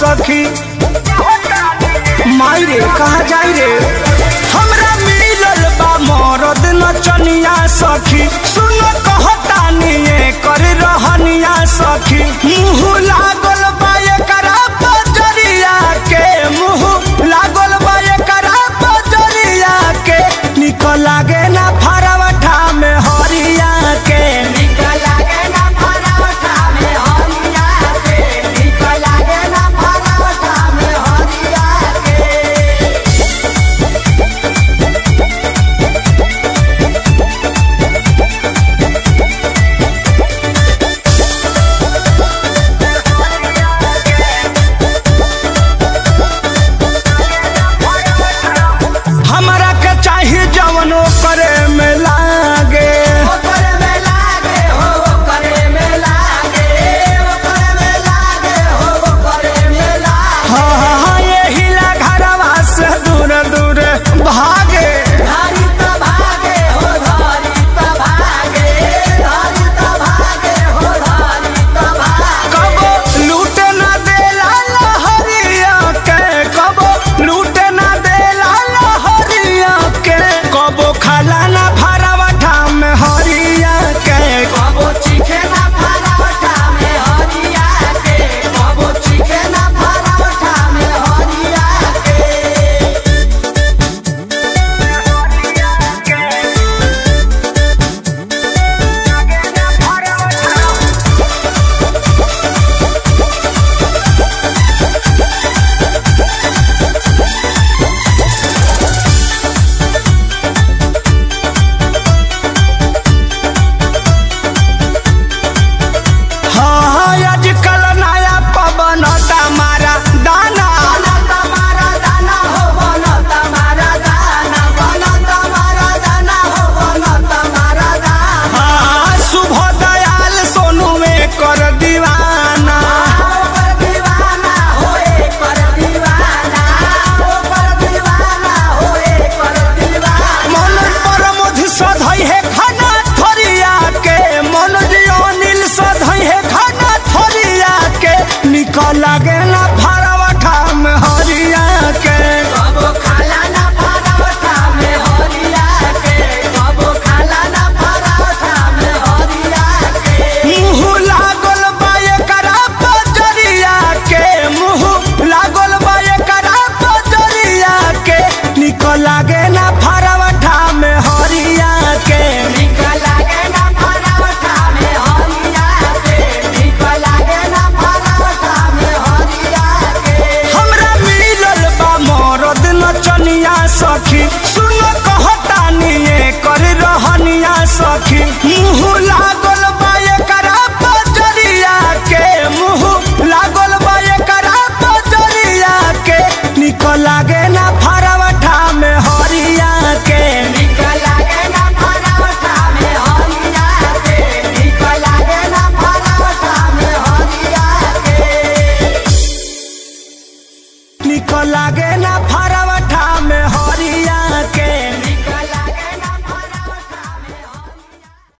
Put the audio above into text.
सखी मायरे कहा जाई रे हमरा मिलल बा मरद नचनिया सखी सुन कहता निये कर रहनिया सखी मुँह लागल बा एकरा बजरिया के मुँह लागल बा एकरा बजरिया के निकल लागे ना फरवठा में हरिया के लागे ना।